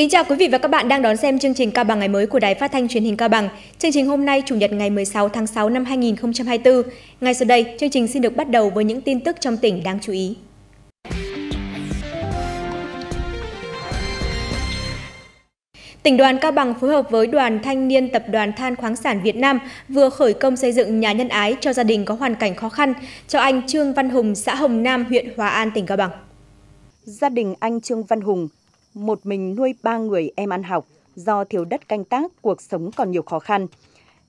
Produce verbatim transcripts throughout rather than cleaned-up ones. Kính chào quý vị và các bạn đang đón xem chương trình Cao Bằng ngày mới của Đài Phát thanh Truyền hình Cao Bằng. Chương trình hôm nay Chủ nhật ngày mười sáu tháng sáu năm hai nghìn không trăm hai mươi tư. Ngay sau đây, chương trình xin được bắt đầu với những tin tức trong tỉnh đáng chú ý. Tỉnh đoàn Cao Bằng phối hợp với Đoàn Thanh niên Tập đoàn Than khoáng sản Việt Nam vừa khởi công xây dựng nhà nhân ái cho gia đình có hoàn cảnh khó khăn cho anh Trương Văn Hùng, xã Hồng Nam, huyện Hòa An, tỉnh Cao Bằng. Gia đình anh Trương Văn Hùng một mình nuôi ba người em ăn học, do thiếu đất canh tác, cuộc sống còn nhiều khó khăn.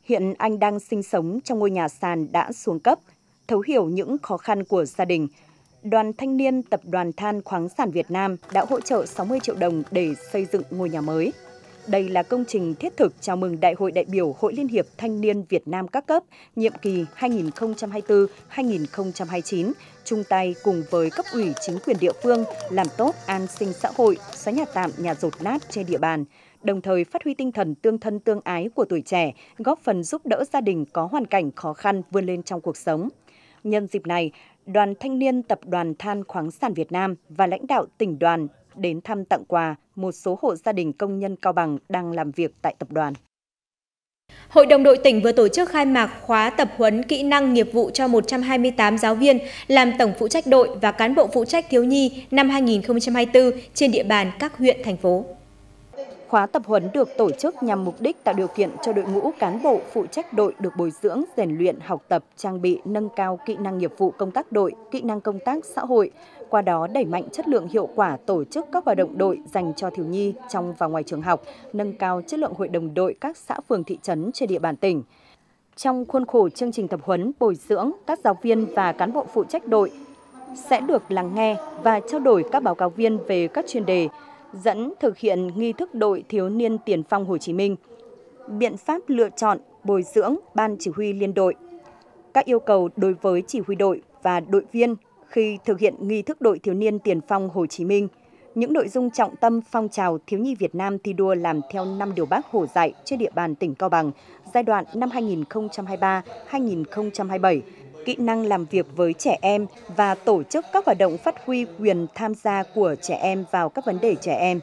Hiện anh đang sinh sống trong ngôi nhà sàn đã xuống cấp. Thấu hiểu những khó khăn của gia đình, Đoàn Thanh niên Tập đoàn Than khoáng sản Việt Nam đã hỗ trợ sáu mươi triệu đồng để xây dựng ngôi nhà mới. Đây là công trình thiết thực chào mừng Đại hội đại biểu Hội Liên hiệp Thanh niên Việt Nam các cấp, nhiệm kỳ hai nghìn không trăm hai mươi tư đến hai nghìn không trăm hai mươi chín, chung tay cùng với cấp ủy chính quyền địa phương làm tốt an sinh xã hội, xóa nhà tạm, nhà dột nát trên địa bàn, đồng thời phát huy tinh thần tương thân tương ái của tuổi trẻ, góp phần giúp đỡ gia đình có hoàn cảnh khó khăn vươn lên trong cuộc sống. Nhân dịp này, Đoàn Thanh niên Tập đoàn Than khoáng sản Việt Nam và lãnh đạo tỉnh đoàn đến thăm tặng quà một số hộ gia đình công nhân Cao Bằng đang làm việc tại tập đoàn. Hội đồng đội tỉnh vừa tổ chức khai mạc khóa tập huấn kỹ năng nghiệp vụ cho một trăm hai mươi tám giáo viên làm tổng phụ trách đội và cán bộ phụ trách thiếu nhi năm hai nghìn không trăm hai mươi tư trên địa bàn các huyện, thành phố. Khóa tập huấn được tổ chức nhằm mục đích tạo điều kiện cho đội ngũ cán bộ phụ trách đội được bồi dưỡng, rèn luyện, học tập, trang bị, nâng cao kỹ năng nghiệp vụ công tác đội, kỹ năng công tác xã hội, qua đó đẩy mạnh chất lượng hiệu quả tổ chức các hoạt động đội dành cho thiếu nhi trong và ngoài trường học, nâng cao chất lượng hội đồng đội các xã phường thị trấn trên địa bàn tỉnh. Trong khuôn khổ chương trình tập huấn bồi dưỡng, các giáo viên và cán bộ phụ trách đội sẽ được lắng nghe và trao đổi các báo cáo viên về các chuyên đề, dẫn thực hiện nghi thức đội thiếu niên tiền phong Hồ Chí Minh, biện pháp lựa chọn, bồi dưỡng, ban chỉ huy liên đội, các yêu cầu đối với chỉ huy đội và đội viên khi thực hiện nghi thức đội thiếu niên tiền phong Hồ Chí Minh, những nội dung trọng tâm phong trào thiếu nhi Việt Nam thi đua làm theo năm điều Bác Hồ dạy trên địa bàn tỉnh Cao Bằng giai đoạn năm hai nghìn không trăm hai mươi ba đến hai nghìn không trăm hai mươi bảy, kỹ năng làm việc với trẻ em và tổ chức các hoạt động phát huy quyền tham gia của trẻ em vào các vấn đề trẻ em,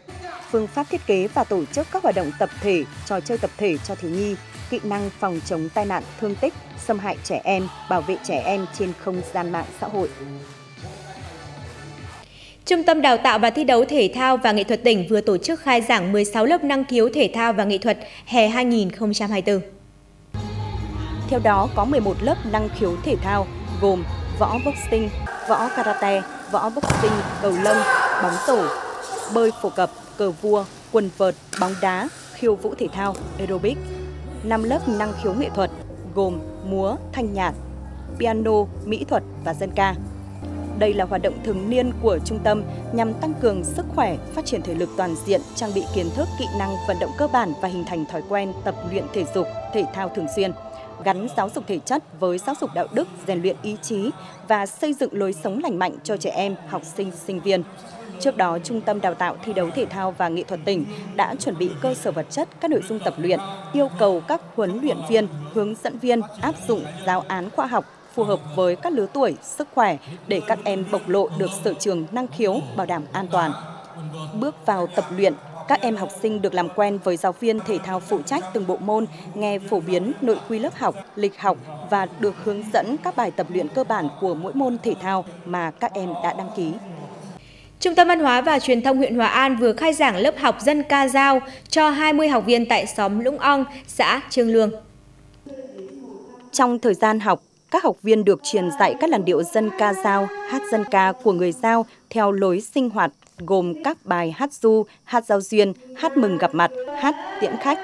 phương pháp thiết kế và tổ chức các hoạt động tập thể, trò chơi tập thể cho thiếu nhi, kỹ năng phòng chống tai nạn thương tích, xâm hại trẻ em, bảo vệ trẻ em trên không gian mạng xã hội. Trung tâm Đào tạo và Thi đấu Thể thao và Nghệ thuật tỉnh vừa tổ chức khai giảng mười sáu lớp năng khiếu thể thao và nghệ thuật hè hai nghìn không trăm hai mươi tư. Theo đó, có mười một lớp năng khiếu thể thao gồm võ boxing, võ karate, võ boxing, cầu lông, bóng rổ, bơi phổ cập, cờ vua, quần vợt, bóng đá, khiêu vũ thể thao, aerobic. năm lớp năng khiếu nghệ thuật gồm múa, thanh nhạc, piano, mỹ thuật và dân ca. Đây là hoạt động thường niên của trung tâm nhằm tăng cường sức khỏe, phát triển thể lực toàn diện, trang bị kiến thức, kỹ năng vận động cơ bản và hình thành thói quen tập luyện thể dục, thể thao thường xuyên, gắn giáo dục thể chất với giáo dục đạo đức, rèn luyện ý chí và xây dựng lối sống lành mạnh cho trẻ em, học sinh, sinh viên. Trước đó, Trung tâm Đào tạo Thi đấu Thể thao và Nghệ thuật tỉnh đã chuẩn bị cơ sở vật chất, các nội dung tập luyện, yêu cầu các huấn luyện viên, hướng dẫn viên áp dụng giáo án khoa học phù hợp với các lứa tuổi, sức khỏe để các em bộc lộ được sở trường năng khiếu, bảo đảm an toàn. Bước vào tập luyện, các em học sinh được làm quen với giáo viên thể thao phụ trách từng bộ môn, nghe phổ biến nội quy lớp học, lịch học và được hướng dẫn các bài tập luyện cơ bản của mỗi môn thể thao mà các em đã đăng ký. Trung tâm Văn hóa và Truyền thông huyện Hòa An vừa khai giảng lớp học dân ca dao cho hai mươi học viên tại xóm Lũng Ong, xã Trương Lương. Trong thời gian học, các học viên được truyền dạy các làn điệu dân ca dao, hát dân ca của người Dao theo lối sinh hoạt gồm các bài hát du, hát giao duyên, hát mừng gặp mặt, hát tiễn khách.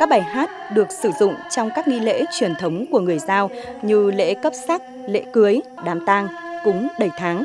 Các bài hát được sử dụng trong các nghi lễ truyền thống của người Dao như lễ cấp sắc, lễ cưới, đám tang, cúng đầy tháng.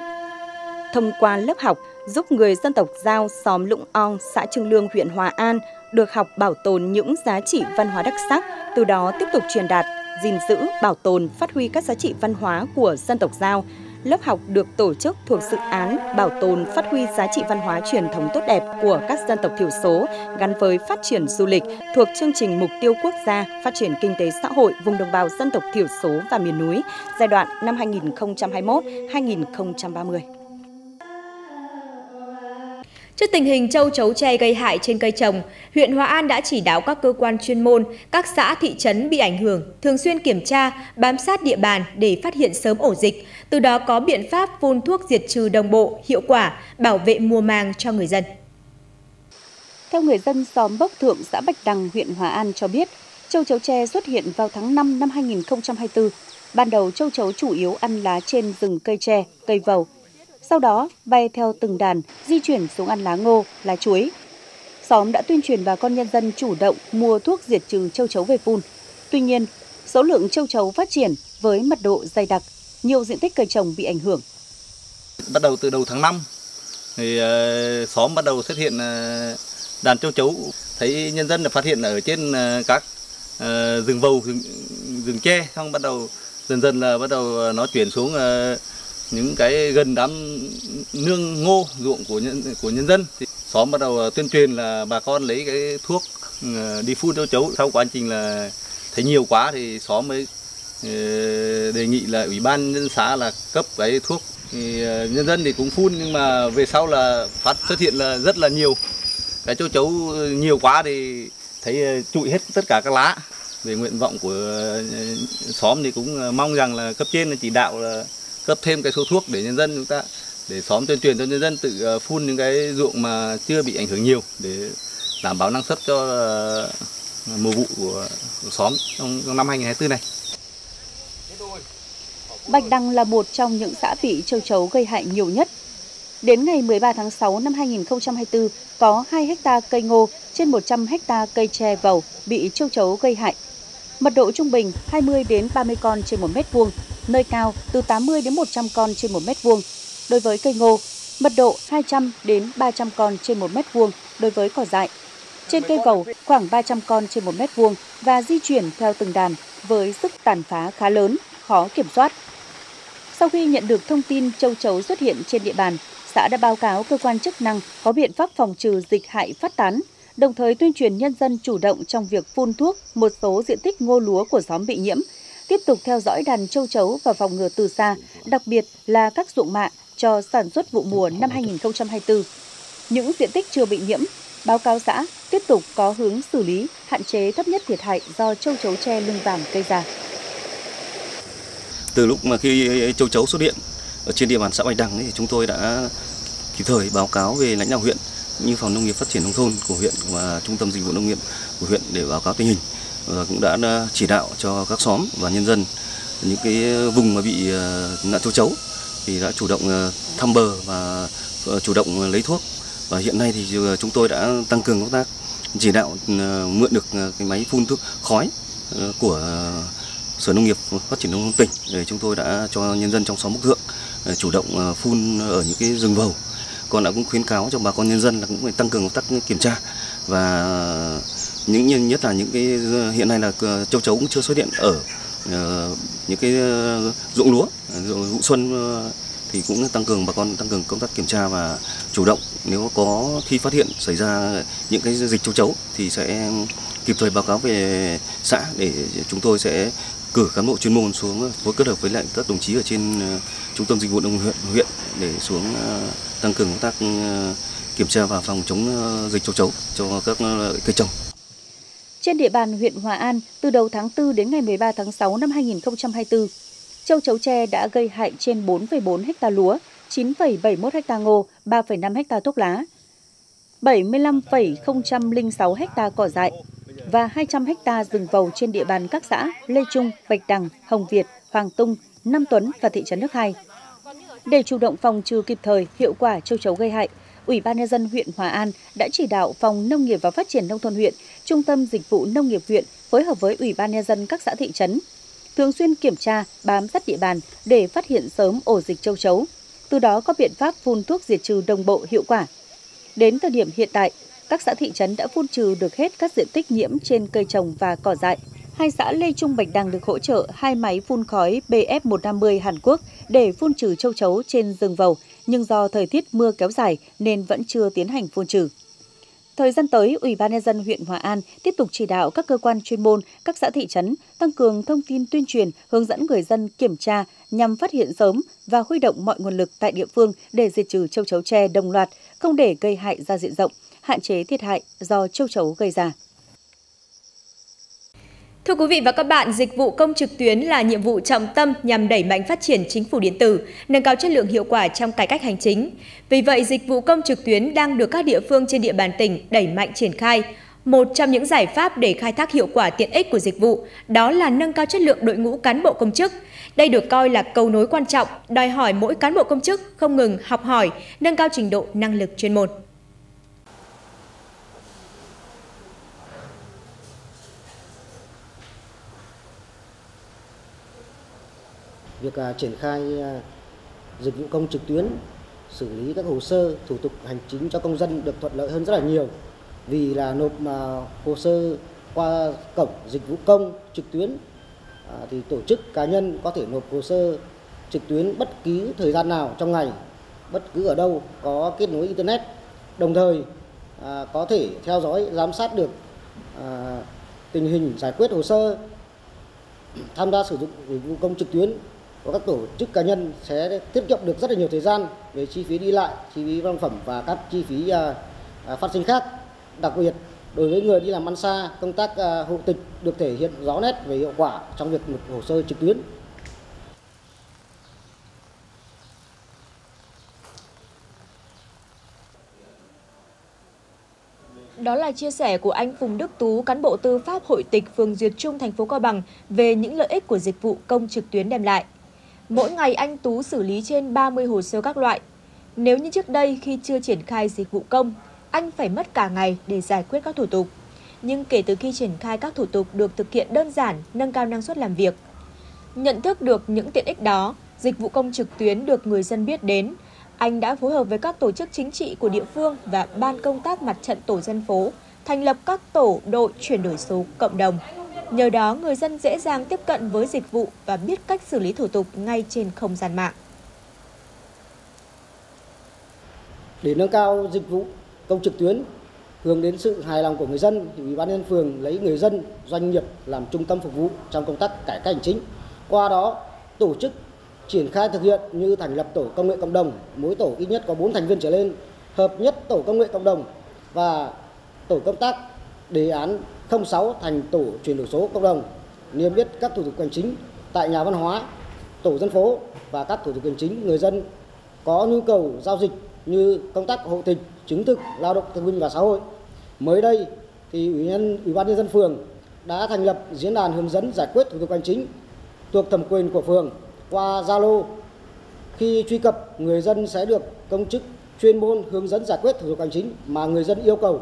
Thông qua lớp học, giúp người dân tộc Dao xóm Lũng Ong, xã Trương Lương, huyện Hòa An được học bảo tồn những giá trị văn hóa đặc sắc, từ đó tiếp tục truyền đạt, gìn giữ, bảo tồn, phát huy các giá trị văn hóa của dân tộc Dao. Lớp học được tổ chức thuộc dự án bảo tồn, phát huy giá trị văn hóa truyền thống tốt đẹp của các dân tộc thiểu số gắn với phát triển du lịch thuộc chương trình Mục tiêu Quốc gia Phát triển Kinh tế Xã hội vùng đồng bào dân tộc thiểu số và miền núi giai đoạn năm hai nghìn không trăm hai mươi mốt đến hai nghìn không trăm ba mươi. Trước tình hình châu chấu tre gây hại trên cây trồng, huyện Hòa An đã chỉ đạo các cơ quan chuyên môn, các xã thị trấn bị ảnh hưởng thường xuyên kiểm tra, bám sát địa bàn để phát hiện sớm ổ dịch, từ đó có biện pháp phun thuốc diệt trừ đồng bộ, hiệu quả, bảo vệ mùa màng cho người dân. Theo người dân xóm Bốc Thượng, xã Bạch Đằng, huyện Hòa An cho biết, châu chấu tre xuất hiện vào tháng năm năm hai nghìn không trăm hai mươi tư. Ban đầu châu chấu chủ yếu ăn lá trên rừng cây tre, cây vầu. Sau đó, bay theo từng đàn, di chuyển xuống ăn lá ngô, lá chuối. Xóm đã tuyên truyền bà con nhân dân chủ động mua thuốc diệt trừ châu chấu về phun. Tuy nhiên, số lượng châu chấu phát triển với mật độ dày đặc, nhiều diện tích cây trồng bị ảnh hưởng. Bắt đầu từ đầu tháng năm, thì xóm bắt đầu xuất hiện đàn châu chấu. Thấy nhân dân được phát hiện ở trên các rừng vầu, rừng, rừng tre, xong bắt đầu dần dần là bắt đầu nó chuyển xuống những cái gần đám nương ngô ruộng của nhân của nhân dân. Thì xóm bắt đầu tuyên truyền là bà con lấy cái thuốc đi phun châu chấu. Sau quá trình là thấy nhiều quá thì xóm mới đề nghị là ủy ban nhân xã là cấp cái thuốc. Thì nhân dân thì cũng phun, nhưng mà về sau là phát xuất hiện là rất là nhiều cái châu chấu, nhiều quá thì thấy trụi hết tất cả các lá. Về nguyện vọng của xóm thì cũng mong rằng là cấp trên chỉ đạo là cấp thêm cái số thuốc để nhân dân chúng ta, để xóm tuyên truyền cho nhân dân tự phun những cái ruộng mà chưa bị ảnh hưởng nhiều để đảm bảo năng suất cho mùa vụ của xóm trong năm hai nghìn không trăm hai mươi tư này. Bạch Đằng là một trong những xã bị châu chấu gây hại nhiều nhất. Đến ngày mười ba tháng sáu năm hai nghìn không trăm hai mươi tư, có hai ha cây ngô trên một trăm ha cây tre vầu bị châu chấu gây hại. Mật độ trung bình hai mươi đến ba mươi con trên một mét vuông, nơi cao từ tám mươi đến một trăm con trên một mét vuông. Đối với cây ngô, mật độ hai trăm đến ba trăm con trên một mét vuông đối với cỏ dại. Trên cây vầu khoảng ba trăm con trên một mét vuông và di chuyển theo từng đàn với sức tàn phá khá lớn, khó kiểm soát. Sau khi nhận được thông tin châu chấu xuất hiện trên địa bàn, xã đã báo cáo cơ quan chức năng có biện pháp phòng trừ dịch hại phát tán, đồng thời tuyên truyền nhân dân chủ động trong việc phun thuốc một số diện tích ngô lúa của xóm bị nhiễm, tiếp tục theo dõi đàn châu chấu và phòng ngừa từ xa, đặc biệt là các ruộng mạ cho sản xuất vụ mùa năm hai nghìn không trăm hai mươi tư. Những diện tích chưa bị nhiễm, báo cáo xã tiếp tục có hướng xử lý, hạn chế thấp nhất thiệt hại do châu chấu tre lưng vàng gây ra. Từ lúc mà khi châu chấu xuất hiện ở trên địa bàn xã Bạch Đằng thì chúng tôi đã kịp thời báo cáo về lãnh đạo huyện, như phòng nông nghiệp phát triển nông thôn của huyện và trung tâm dịch vụ nông nghiệp của huyện để báo cáo tình hình, và cũng đã chỉ đạo cho các xóm và nhân dân những cái vùng mà bị nạn châu chấu thì đã chủ động thăm bờ và chủ động lấy thuốc. Và hiện nay thì chúng tôi đã tăng cường công tác chỉ đạo mượn được cái máy phun thuốc khói của Sở Nông nghiệp Phát triển Nông thôn tỉnh để chúng tôi đã cho nhân dân trong xóm Bốc Thượng chủ động phun ở những cái rừng vầu. Còn đã cũng khuyến cáo cho bà con nhân dân là cũng phải tăng cường công tác kiểm tra, và những nhất là những cái hiện nay là châu chấu cũng chưa xuất hiện ở những cái ruộng lúa vụ xuân thì cũng tăng cường bà con tăng cường công tác kiểm tra và chủ động, nếu có khi phát hiện xảy ra những cái dịch châu chấu thì sẽ kịp thời báo cáo về xã để chúng tôi sẽ cử cán bộ chuyên môn xuống phối kết hợp với lại các đồng chí ở trên trung tâm dịch vụ nông huyện huyện để xuống tăng cường công tác kiểm tra và phòng chống dịch châu chấu cho các cây trồng. Trên địa bàn huyện Hòa An, từ đầu tháng tư đến ngày mười ba tháng sáu năm hai nghìn không trăm hai mươi tư, châu chấu tre đã gây hại trên bốn phẩy bốn ha lúa, chín phẩy bảy mốt ha ngô, ba phẩy năm ha thuốc lá, bảy mươi lăm phẩy không không sáu ha cỏ dại và hai trăm ha rừng vầu trên địa bàn các xã Lê Trung, Bạch Đằng, Hồng Việt, Hoàng Tung, Nam Tuấn và thị trấn Nước Hai. Để chủ động phòng trừ kịp thời, hiệu quả châu chấu gây hại, Ủy ban nhân dân huyện Hòa An đã chỉ đạo Phòng Nông nghiệp và Phát triển Nông thôn huyện, Trung tâm Dịch vụ Nông nghiệp huyện phối hợp với Ủy ban nhân dân các xã thị trấn thường xuyên kiểm tra, bám sát địa bàn để phát hiện sớm ổ dịch châu chấu, từ đó có biện pháp phun thuốc diệt trừ đồng bộ hiệu quả. Đến thời điểm hiện tại, các xã thị trấn đã phun trừ được hết các diện tích nhiễm trên cây trồng và cỏ dại. Hai xã Lê Trung, Bạch Đằng được hỗ trợ hai máy phun khói B F một năm mươi Hàn Quốc để phun trừ châu chấu trên rừng vầu, nhưng do thời tiết mưa kéo dài nên vẫn chưa tiến hành phun trừ. Thời gian tới, Ủy ban Nhân dân huyện Hòa An tiếp tục chỉ đạo các cơ quan chuyên môn, các xã thị trấn tăng cường thông tin tuyên truyền, hướng dẫn người dân kiểm tra nhằm phát hiện sớm và huy động mọi nguồn lực tại địa phương để diệt trừ châu chấu tre đồng loạt, không để gây hại ra diện rộng, hạn chế thiệt hại do châu chấu gây ra. Thưa quý vị và các bạn, dịch vụ công trực tuyến là nhiệm vụ trọng tâm nhằm đẩy mạnh phát triển chính phủ điện tử, nâng cao chất lượng hiệu quả trong cải cách hành chính. Vì vậy, dịch vụ công trực tuyến đang được các địa phương trên địa bàn tỉnh đẩy mạnh triển khai. Một trong những giải pháp để khai thác hiệu quả tiện ích của dịch vụ, đó là nâng cao chất lượng đội ngũ cán bộ công chức. Đây được coi là cầu nối quan trọng, đòi hỏi mỗi cán bộ công chức không ngừng học hỏi, nâng cao trình độ năng lực chuyên môn. Việc à, triển khai à, dịch vụ công trực tuyến, xử lý các hồ sơ, thủ tục hành chính cho công dân được thuận lợi hơn rất là nhiều. Vì là nộp mà hồ sơ qua cổng dịch vụ công trực tuyến à, thì tổ chức cá nhân có thể nộp hồ sơ trực tuyến bất cứ thời gian nào trong ngày, bất cứ ở đâu có kết nối Internet. Đồng thời à, có thể theo dõi, giám sát được à, tình hình giải quyết hồ sơ, tham gia sử dụng dịch vụ công trực tuyến. Và các tổ chức cá nhân sẽ tiết kiệm được rất là nhiều thời gian về chi phí đi lại, chi phí văn phẩm và các chi phí à, à, phát sinh khác. Đặc biệt, đối với người đi làm ăn xa, công tác à, hộ tịch được thể hiện rõ nét về hiệu quả trong việc nộp hồ sơ trực tuyến. Đó là chia sẻ của anh Phùng Đức Tú, cán bộ tư pháp Hội tịch phường Duyệt Trung, thành phố Cao Bằng về những lợi ích của dịch vụ công trực tuyến đem lại. Mỗi ngày anh Tú xử lý trên ba mươi hồ sơ các loại. Nếu như trước đây khi chưa triển khai dịch vụ công, anh phải mất cả ngày để giải quyết các thủ tục. Nhưng kể từ khi triển khai các thủ tục được thực hiện đơn giản, nâng cao năng suất làm việc. Nhận thức được những tiện ích đó, dịch vụ công trực tuyến được người dân biết đến. Anh đã phối hợp với các tổ chức chính trị của địa phương và ban công tác mặt trận tổ dân phố, thành lập các tổ đội chuyển đổi số cộng đồng. Nhờ đó, người dân dễ dàng tiếp cận với dịch vụ và biết cách xử lý thủ tục ngay trên không gian mạng. Để nâng cao dịch vụ công trực tuyến, hướng đến sự hài lòng của người dân, thì Ủy ban nhân dân phường lấy người dân, doanh nghiệp làm trung tâm phục vụ trong công tác cải cách hành chính. Qua đó, tổ chức triển khai thực hiện như thành lập tổ công nghệ cộng đồng, mỗi tổ ít nhất có bốn thành viên trở lên, hợp nhất tổ công nghệ cộng đồng và tổ công tác đề án không sáu thành tổ chuyển đổi số cộng đồng, niêm yết các thủ tục hành chính tại nhà văn hóa, tổ dân phố và các thủ tục hành chính người dân có nhu cầu giao dịch như công tác hộ tịch, chứng thực, lao động thương binh và xã hội. Mới đây, thì Ủy ban, Ủy ban nhân dân phường đã thành lập diễn đàn hướng dẫn giải quyết thủ tục hành chính thuộc thẩm quyền của phường qua Zalo. Khi truy cập, người dân sẽ được công chức chuyên môn hướng dẫn giải quyết thủ tục hành chính mà người dân yêu cầu.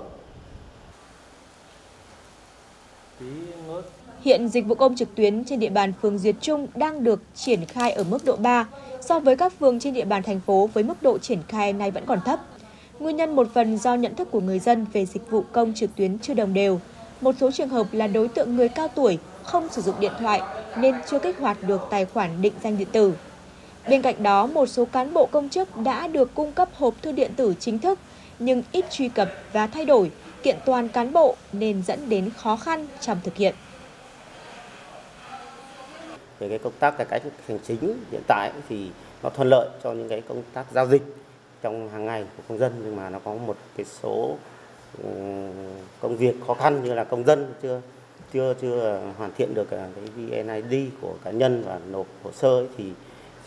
Hiện dịch vụ công trực tuyến trên địa bàn phường Duyệt Trung đang được triển khai ở mức độ ba, so với các phường trên địa bàn thành phố với mức độ triển khai nay vẫn còn thấp. Nguyên nhân một phần do nhận thức của người dân về dịch vụ công trực tuyến chưa đồng đều. Một số trường hợp là đối tượng người cao tuổi không sử dụng điện thoại nên chưa kích hoạt được tài khoản định danh điện tử. Bên cạnh đó, một số cán bộ công chức đã được cung cấp hộp thư điện tử chính thức nhưng ít truy cập và thay đổi, kiện toàn cán bộ nên dẫn đến khó khăn trong thực hiện. Về cái công tác cải cách hành chính hiện tại thì nó thuận lợi cho những cái công tác giao dịch trong hàng ngày của công dân, nhưng mà nó có một cái số công việc khó khăn như là công dân chưa chưa chưa hoàn thiện được cái vê en i đê của cá nhân và nộp hồ sơ ấy, thì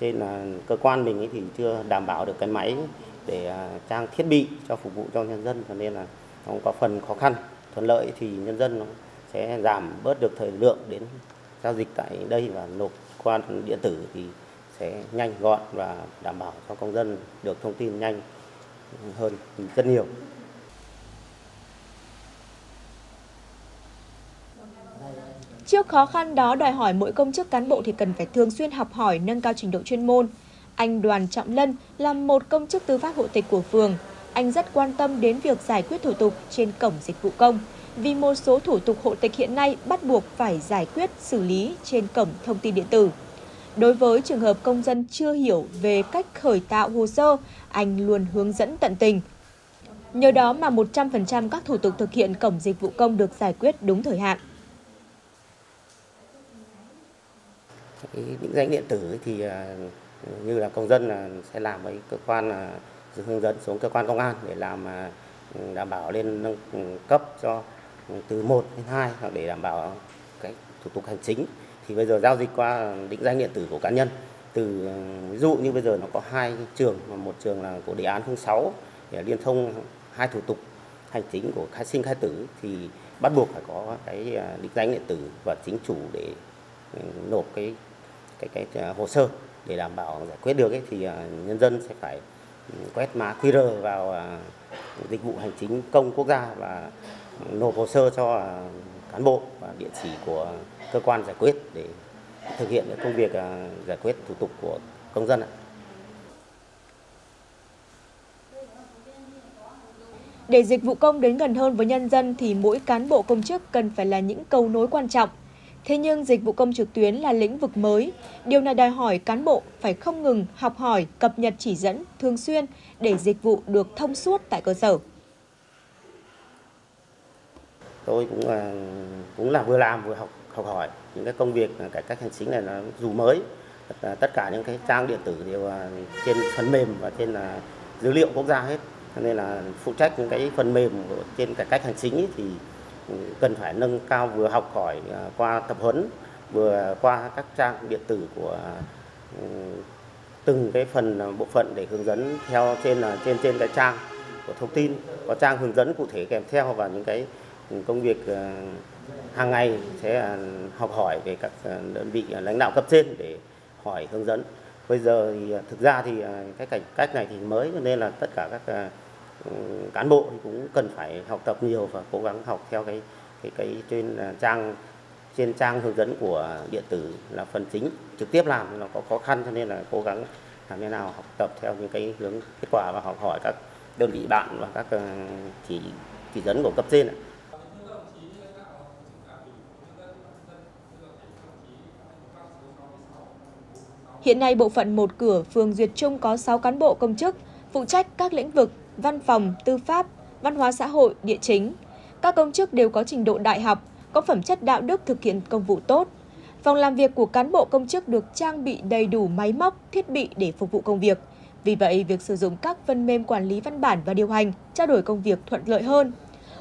trên là cơ quan mình ấy thì chưa đảm bảo được cái máy để trang thiết bị cho phục vụ cho nhân dân, cho nên là nó có phần khó khăn. Thuận lợi thì nhân dân nó sẽ giảm bớt được thời lượng đến giao dịch tại đây và nộp qua điện tử thì sẽ nhanh gọn và đảm bảo cho công dân được thông tin nhanh hơn rất nhiều. Trước khó khăn đó, đòi hỏi mỗi công chức cán bộ thì cần phải thường xuyên học hỏi, nâng cao trình độ chuyên môn. Anh Đoàn Trọng Lân là một công chức tư pháp hộ tịch của phường. Anh rất quan tâm đến việc giải quyết thủ tục trên cổng dịch vụ công, vì một số thủ tục hộ tịch hiện nay bắt buộc phải giải quyết, xử lý trên cổng thông tin điện tử. Đối với trường hợp công dân chưa hiểu về cách khởi tạo hồ sơ, anh luôn hướng dẫn tận tình. Nhờ đó mà một trăm phần trăm các thủ tục thực hiện cổng dịch vụ công được giải quyết đúng thời hạn. Định danh điện tử thì như là công dân là sẽ làm với cơ quan hướng dẫn xuống cơ quan công an để làm đảm bảo lên nâng cấp cho từ một đến hai để đảm bảo cái thủ tục hành chính. Thì bây giờ giao dịch qua định danh điện tử của cá nhân. Từ ví dụ như bây giờ nó có hai trường, một trường là của đề án không sáu để liên thông hai thủ tục hành chính của khai sinh khai tử thì bắt buộc phải có cái định danh điện tử và chính chủ để nộp cái cái cái, cái hồ sơ để đảm bảo giải quyết được ấy, thì nhân dân sẽ phải quét mã quy rờ vào dịch vụ hành chính công quốc gia và nộp hồ sơ cho cán bộ và địa chỉ của cơ quan giải quyết để thực hiện công việc giải quyết thủ tục của công dân ạ. Để dịch vụ công đến gần hơn với nhân dân thì mỗi cán bộ công chức cần phải là những cầu nối quan trọng. Thế nhưng dịch vụ công trực tuyến là lĩnh vực mới. Điều này đòi hỏi cán bộ phải không ngừng học hỏi, cập nhật chỉ dẫn thường xuyên để dịch vụ được thông suốt tại cơ sở. Tôi cũng là, cũng là vừa làm vừa học học hỏi những cái công việc cải cách hành chính này nó dù mới. Tất cả những cái trang điện tử đều trên phần mềm và trên là dữ liệu quốc gia hết. Nên là phụ trách những cái phần mềm trên cải cách hành chính ấy thì cần phải nâng cao vừa học hỏi qua tập huấn, vừa qua các trang điện tử của từng cái phần bộ phận để hướng dẫn theo trên là trên trên cái trang của thông tin, có trang hướng dẫn cụ thể kèm theo và những cái công việc hàng ngày sẽ học hỏi về các đơn vị lãnh đạo cấp trên để hỏi hướng dẫn. Bây giờ thì thực ra thì cái cải cách này thì mới nên là tất cả các cán bộ thì cũng cần phải học tập nhiều và cố gắng học theo cái cái cái trên trang trên trang hướng dẫn của điện tử là phần chính, trực tiếp làm nó có khó khăn cho nên là cố gắng làm thế nào học tập theo những cái hướng kết quả và học hỏi các đơn vị bạn và các chỉ chỉ dẫn của cấp trên ạ. Hiện nay bộ phận một cửa phường Duyệt Trung có sáu cán bộ công chức phụ trách các lĩnh vực văn phòng, tư pháp, văn hóa xã hội, địa chính. Các công chức đều có trình độ đại học, có phẩm chất đạo đức thực hiện công vụ tốt. Phòng làm việc của cán bộ công chức được trang bị đầy đủ máy móc, thiết bị để phục vụ công việc. Vì vậy, việc sử dụng các phần mềm quản lý văn bản và điều hành, trao đổi công việc thuận lợi hơn.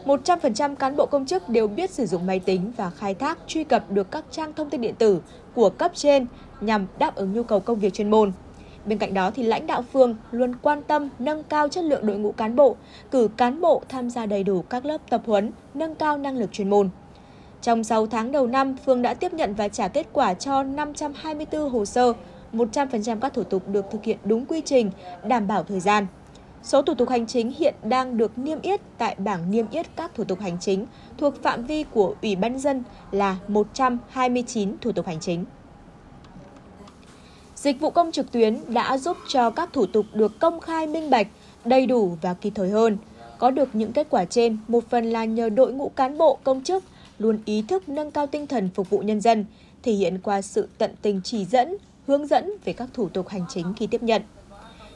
một trăm phần trăm cán bộ công chức đều biết sử dụng máy tính và khai thác truy cập được các trang thông tin điện tử của cấp trên nhằm đáp ứng nhu cầu công việc chuyên môn. Bên cạnh đó thì lãnh đạo phường luôn quan tâm nâng cao chất lượng đội ngũ cán bộ, cử cán bộ tham gia đầy đủ các lớp tập huấn, nâng cao năng lực chuyên môn. Trong sáu tháng đầu năm, phường đã tiếp nhận và trả kết quả cho năm trăm hai mươi tư hồ sơ, một trăm phần trăm các thủ tục được thực hiện đúng quy trình, đảm bảo thời gian. Số thủ tục hành chính hiện đang được niêm yết tại bảng niêm yết các thủ tục hành chính thuộc phạm vi của Ủy ban nhân dân là một trăm hai mươi chín thủ tục hành chính. Dịch vụ công trực tuyến đã giúp cho các thủ tục được công khai minh bạch, đầy đủ và kịp thời hơn. Có được những kết quả trên, một phần là nhờ đội ngũ cán bộ, công chức luôn ý thức nâng cao tinh thần phục vụ nhân dân, thể hiện qua sự tận tình chỉ dẫn, hướng dẫn về các thủ tục hành chính khi tiếp nhận.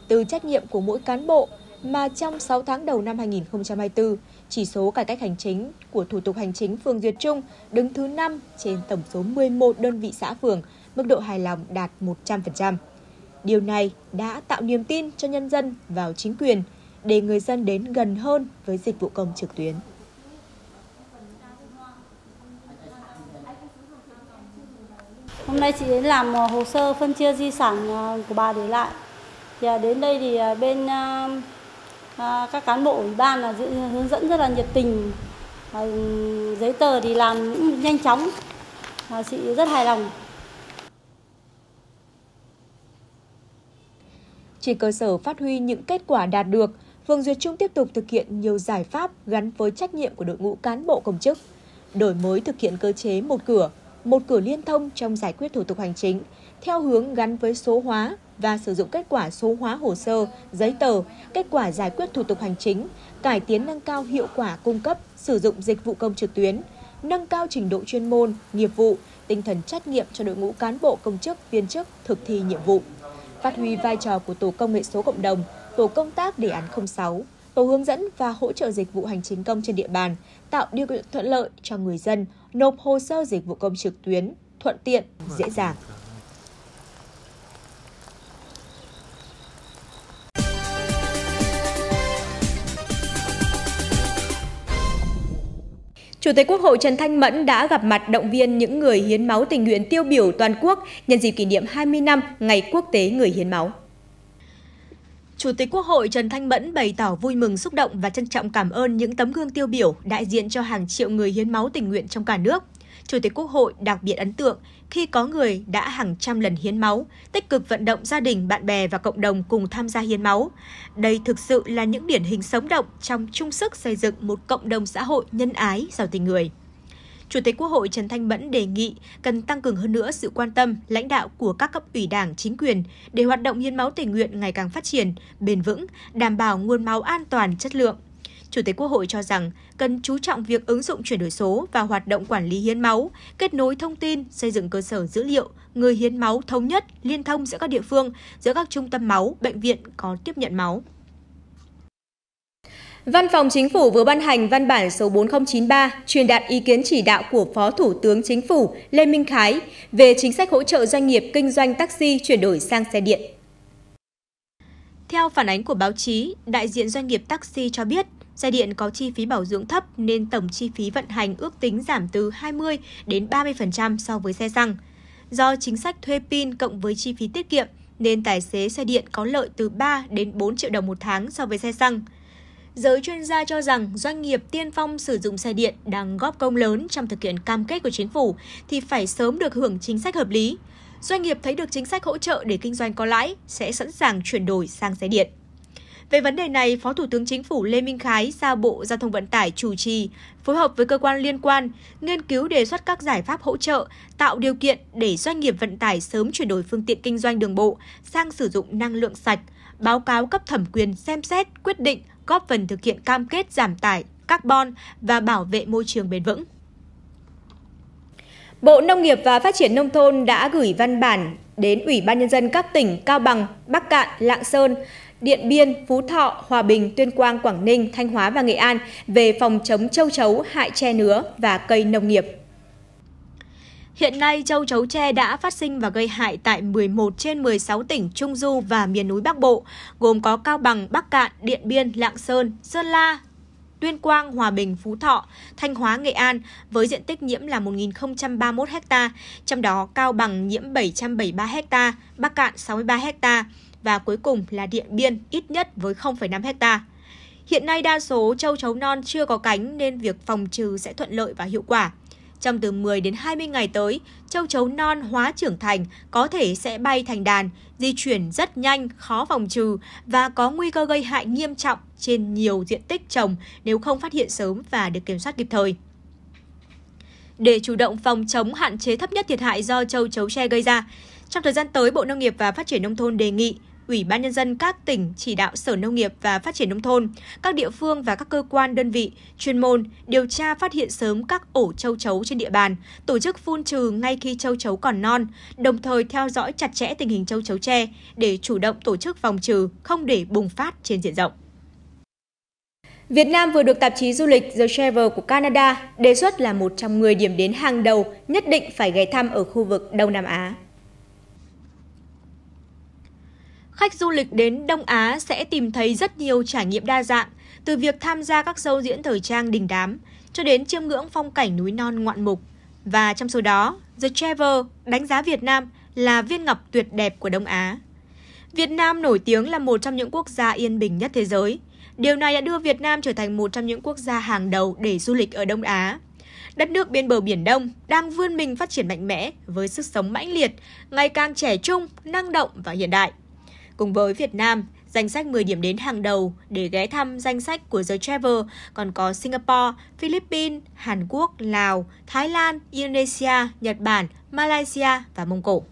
Từ trách nhiệm của mỗi cán bộ mà trong sáu tháng đầu năm hai nghìn không trăm hai mươi tư, chỉ số cải cách hành chính của thủ tục hành chính phường Duyệt Trung đứng thứ năm trên tổng số mười một đơn vị xã phường, mức độ hài lòng đạt một trăm phần trăm. Điều này đã tạo niềm tin cho nhân dân vào chính quyền để người dân đến gần hơn với dịch vụ công trực tuyến. Hôm nay chị đến làm hồ sơ phân chia di sản của bà để lại. Thì đến đây thì bên các cán bộ ủy ban là hướng dẫn rất là nhiệt tình. Giấy tờ thì làm nhanh chóng. Chị rất hài lòng. Trên cơ sở phát huy những kết quả đạt được, phường Duyệt Trung tiếp tục thực hiện nhiều giải pháp gắn với trách nhiệm của đội ngũ cán bộ công chức. Đổi mới thực hiện cơ chế một cửa, một cửa liên thông trong giải quyết thủ tục hành chính, theo hướng gắn với số hóa và sử dụng kết quả số hóa hồ sơ, giấy tờ, kết quả giải quyết thủ tục hành chính, cải tiến nâng cao hiệu quả cung cấp, sử dụng dịch vụ công trực tuyến, nâng cao trình độ chuyên môn, nghiệp vụ, tinh thần trách nhiệm cho đội ngũ cán bộ công chức, viên chức thực thi nhiệm vụ. Phát huy vai trò của tổ công nghệ số cộng đồng, tổ công tác đề án không sáu, tổ hướng dẫn và hỗ trợ dịch vụ hành chính công trên địa bàn, tạo điều kiện thuận lợi cho người dân nộp hồ sơ dịch vụ công trực tuyến, thuận tiện, dễ dàng. Chủ tịch Quốc hội Trần Thanh Mẫn đã gặp mặt động viên những người hiến máu tình nguyện tiêu biểu toàn quốc nhân dịp kỷ niệm hai mươi năm Ngày Quốc tế Người Hiến Máu. Chủ tịch Quốc hội Trần Thanh Mẫn bày tỏ vui mừng, xúc động và trân trọng cảm ơn những tấm gương tiêu biểu đại diện cho hàng triệu người hiến máu tình nguyện trong cả nước. Chủ tịch Quốc hội đặc biệt ấn tượng khi có người đã hàng trăm lần hiến máu, tích cực vận động gia đình, bạn bè và cộng đồng cùng tham gia hiến máu. Đây thực sự là những điển hình sống động trong chung sức xây dựng một cộng đồng xã hội nhân ái, giàu tình người. Chủ tịch Quốc hội Trần Thanh Mẫn đề nghị cần tăng cường hơn nữa sự quan tâm, lãnh đạo của các cấp ủy Đảng, chính quyền để hoạt động hiến máu tình nguyện ngày càng phát triển, bền vững, đảm bảo nguồn máu an toàn, chất lượng. Chủ tịch Quốc hội cho rằng cần chú trọng việc ứng dụng chuyển đổi số và hoạt động quản lý hiến máu, kết nối thông tin, xây dựng cơ sở dữ liệu, người hiến máu thống nhất, liên thông giữa các địa phương, giữa các trung tâm máu, bệnh viện có tiếp nhận máu. Văn phòng Chính phủ vừa ban hành văn bản số bốn không chín ba truyền đạt ý kiến chỉ đạo của Phó Thủ tướng Chính phủ Lê Minh Khái về chính sách hỗ trợ doanh nghiệp kinh doanh taxi chuyển đổi sang xe điện. Theo phản ánh của báo chí, đại diện doanh nghiệp taxi cho biết, xe điện có chi phí bảo dưỡng thấp nên tổng chi phí vận hành ước tính giảm từ hai mươi đến ba mươi phần trăm so với xe xăng. Do chính sách thuê pin cộng với chi phí tiết kiệm nên tài xế xe điện có lợi từ ba đến bốn triệu đồng một tháng so với xe xăng. Giới chuyên gia cho rằng doanh nghiệp tiên phong sử dụng xe điện đang góp công lớn trong thực hiện cam kết của chính phủ thì phải sớm được hưởng chính sách hợp lý. Doanh nghiệp thấy được chính sách hỗ trợ để kinh doanh có lãi sẽ sẵn sàng chuyển đổi sang xe điện. Về vấn đề này, Phó Thủ tướng Chính phủ Lê Minh Khái giao Bộ Giao thông Vận tải chủ trì, phối hợp với cơ quan liên quan, nghiên cứu đề xuất các giải pháp hỗ trợ, tạo điều kiện để doanh nghiệp vận tải sớm chuyển đổi phương tiện kinh doanh đường bộ sang sử dụng năng lượng sạch, báo cáo cấp thẩm quyền xem xét, quyết định, góp phần thực hiện cam kết giảm tải carbon và bảo vệ môi trường bền vững. Bộ Nông nghiệp và Phát triển Nông thôn đã gửi văn bản đến Ủy ban Nhân dân các tỉnh Cao Bằng, Bắc Cạn, Lạng Sơn, Điện Biên, Phú Thọ, Hòa Bình, Tuyên Quang, Quảng Ninh, Thanh Hóa và Nghệ An về phòng chống châu chấu, hại tre nứa và cây nông nghiệp. Hiện nay, châu chấu tre đã phát sinh và gây hại tại mười một trên mười sáu tỉnh Trung Du và miền núi Bắc Bộ, gồm có Cao Bằng, Bắc Cạn, Điện Biên, Lạng Sơn, Sơn La, Tuyên Quang, Hòa Bình, Phú Thọ, Thanh Hóa, Nghệ An với diện tích nhiễm là một nghìn không trăm ba mươi mốt héc ta, trong đó Cao Bằng nhiễm bảy trăm bảy mươi ba héc ta, Bắc Cạn sáu mươi ba héc ta và cuối cùng là Điện Biên ít nhất với không phẩy năm héc ta. Hiện nay đa số châu chấu non chưa có cánh nên việc phòng trừ sẽ thuận lợi và hiệu quả. Trong từ mười đến hai mươi ngày tới, châu chấu non hóa trưởng thành có thể sẽ bay thành đàn, di chuyển rất nhanh, khó phòng trừ và có nguy cơ gây hại nghiêm trọng trên nhiều diện tích trồng nếu không phát hiện sớm và được kiểm soát kịp thời. Để chủ động phòng chống, hạn chế thấp nhất thiệt hại do châu chấu tre gây ra, trong thời gian tới, Bộ Nông nghiệp và Phát triển Nông thôn đề nghị Ủy ban Nhân dân các tỉnh chỉ đạo Sở Nông nghiệp và Phát triển Nông thôn, các địa phương và các cơ quan đơn vị chuyên môn điều tra phát hiện sớm các ổ châu chấu trên địa bàn, tổ chức phun trừ ngay khi châu chấu còn non, đồng thời theo dõi chặt chẽ tình hình châu chấu tre để chủ động tổ chức phòng trừ, không để bùng phát trên diện rộng. Việt Nam vừa được tạp chí du lịch The Traveler của Canada đề xuất là một trong mười điểm đến hàng đầu nhất định phải ghé thăm ở khu vực Đông Nam Á. Khách du lịch đến Đông Á sẽ tìm thấy rất nhiều trải nghiệm đa dạng, từ việc tham gia các show diễn thời trang đình đám cho đến chiêm ngưỡng phong cảnh núi non ngoạn mục. Và trong số đó, The Traveler đánh giá Việt Nam là viên ngọc tuyệt đẹp của Đông Á. Việt Nam nổi tiếng là một trong những quốc gia yên bình nhất thế giới. Điều này đã đưa Việt Nam trở thành một trong những quốc gia hàng đầu để du lịch ở Đông Á. Đất nước bên bờ Biển Đông đang vươn mình phát triển mạnh mẽ với sức sống mãnh liệt, ngày càng trẻ trung, năng động và hiện đại. Cùng với Việt Nam, danh sách mười điểm đến hàng đầu để ghé thăm danh sách của The Traveler còn có Singapore, Philippines, Hàn Quốc, Lào, Thái Lan, Indonesia, Nhật Bản, Malaysia và Mông Cổ.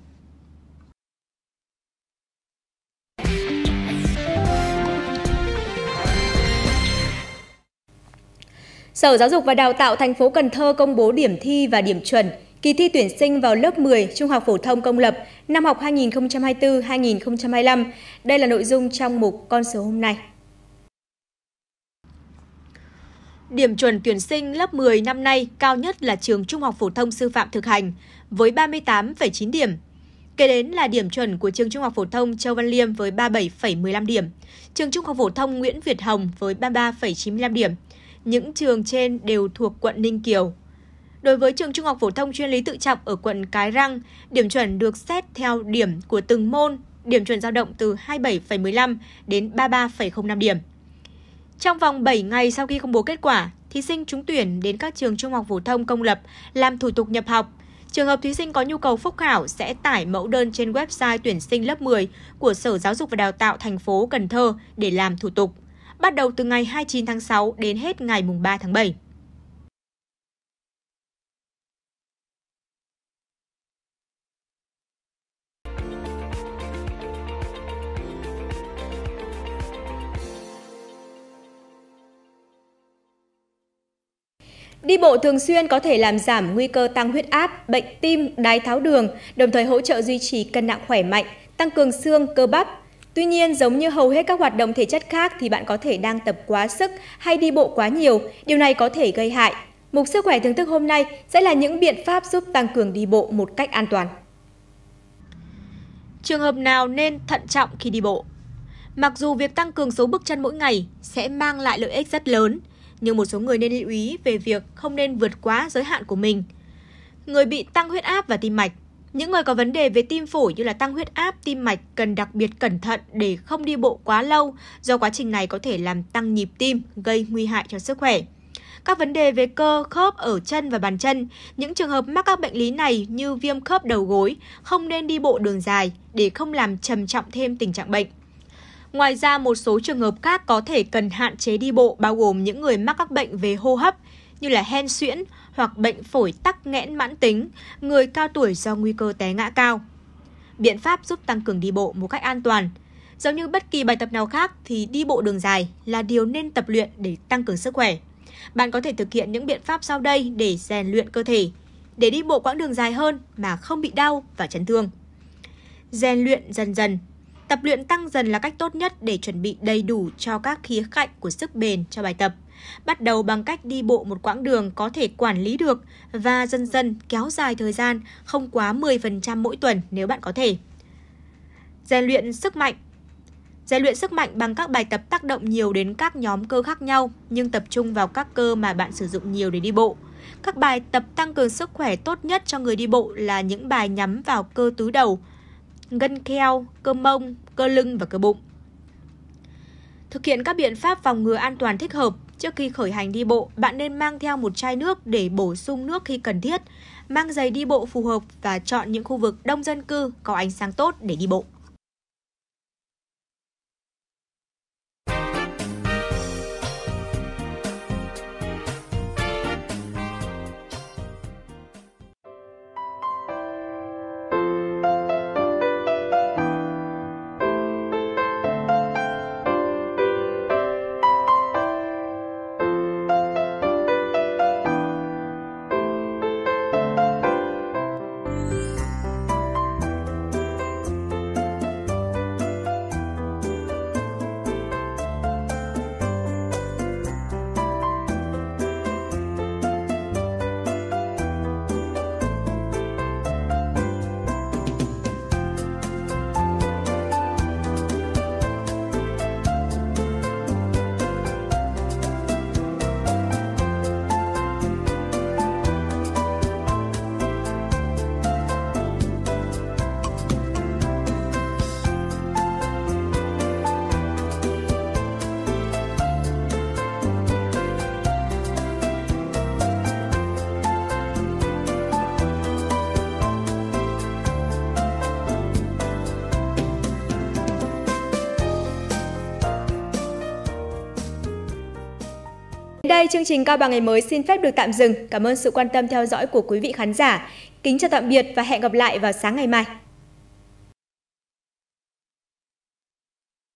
Sở Giáo dục và Đào tạo thành phố Cần Thơ công bố điểm thi và điểm chuẩn kỳ thi tuyển sinh vào lớp mười Trung học phổ thông công lập năm học hai nghìn không trăm hai mươi tư hai nghìn không trăm hai mươi lăm. Đây là nội dung trong mục Con số hôm nay. Điểm chuẩn tuyển sinh lớp mười năm nay cao nhất là trường Trung học Phổ thông Sư phạm Thực hành với ba mươi tám phẩy chín điểm. Kế đến là điểm chuẩn của trường Trung học Phổ thông Châu Văn Liêm với ba mươi bảy phẩy mười lăm điểm, trường Trung học Phổ thông Nguyễn Việt Hồng với ba mươi ba phẩy chín mươi lăm điểm. Những trường trên đều thuộc quận Ninh Kiều. Đối với trường Trung học Phổ thông chuyên Lý Tự Trọng ở quận Cái Răng, điểm chuẩn được xét theo điểm của từng môn, điểm chuẩn dao động từ hai mươi bảy phẩy mười lăm đến ba mươi ba phẩy không năm điểm. Trong vòng bảy ngày sau khi công bố kết quả, thí sinh trúng tuyển đến các trường Trung học Phổ thông công lập làm thủ tục nhập học. Trường hợp thí sinh có nhu cầu phúc khảo sẽ tải mẫu đơn trên website tuyển sinh lớp mười của Sở Giáo dục và Đào tạo thành phố Cần Thơ để làm thủ tục, bắt đầu từ ngày hai mươi chín tháng sáu đến hết ngày ba tháng bảy. Đi bộ thường xuyên có thể làm giảm nguy cơ tăng huyết áp, bệnh tim, đái tháo đường, đồng thời hỗ trợ duy trì cân nặng khỏe mạnh, tăng cường xương, cơ bắp. Tuy nhiên, giống như hầu hết các hoạt động thể chất khác thì bạn có thể đang tập quá sức hay đi bộ quá nhiều, điều này có thể gây hại. Mục Sức khỏe thưởng thức hôm nay sẽ là những biện pháp giúp tăng cường đi bộ một cách an toàn. Trường hợp nào nên thận trọng khi đi bộ? Mặc dù việc tăng cường số bước chân mỗi ngày sẽ mang lại lợi ích rất lớn, nhưng một số người nên lưu ý về việc không nên vượt quá giới hạn của mình. Người bị tăng huyết áp và tim mạch. Những người có vấn đề về tim phổi như là tăng huyết áp, tim mạch cần đặc biệt cẩn thận để không đi bộ quá lâu, do quá trình này có thể làm tăng nhịp tim, gây nguy hại cho sức khỏe. Các vấn đề về cơ, khớp ở chân và bàn chân. Những trường hợp mắc các bệnh lý này như viêm khớp đầu gối không nên đi bộ đường dài để không làm trầm trọng thêm tình trạng bệnh. Ngoài ra, một số trường hợp khác có thể cần hạn chế đi bộ bao gồm những người mắc các bệnh về hô hấp như là hen suyễn hoặc bệnh phổi tắc nghẽn mãn tính, người cao tuổi do nguy cơ té ngã cao. Biện pháp giúp tăng cường đi bộ một cách an toàn. Giống như bất kỳ bài tập nào khác thì đi bộ đường dài là điều nên tập luyện để tăng cường sức khỏe. Bạn có thể thực hiện những biện pháp sau đây để rèn luyện cơ thể, để đi bộ quãng đường dài hơn mà không bị đau và chấn thương. Rèn luyện dần dần. Tập luyện tăng dần là cách tốt nhất để chuẩn bị đầy đủ cho các khía cạnh của sức bền cho bài tập. Bắt đầu bằng cách đi bộ một quãng đường có thể quản lý được và dần dần kéo dài thời gian không quá mười phần trăm mỗi tuần nếu bạn có thể. Rèn luyện sức mạnh. Rèn luyện sức mạnh bằng các bài tập tác động nhiều đến các nhóm cơ khác nhau nhưng tập trung vào các cơ mà bạn sử dụng nhiều để đi bộ. Các bài tập tăng cường sức khỏe tốt nhất cho người đi bộ là những bài nhắm vào cơ tứ đầu, gân kheo, cơ mông, cơ lưng và cơ bụng. Thực hiện các biện pháp phòng ngừa an toàn thích hợp. Trước khi khởi hành đi bộ, bạn nên mang theo một chai nước để bổ sung nước khi cần thiết, mang giày đi bộ phù hợp và chọn những khu vực đông dân cư có ánh sáng tốt để đi bộ. Đây, chương trình Cao Bằng ngày mới xin phép được tạm dừng. Cảm ơn sự quan tâm theo dõi của quý vị khán giả. Kính chào tạm biệt và hẹn gặp lại vào sáng ngày mai.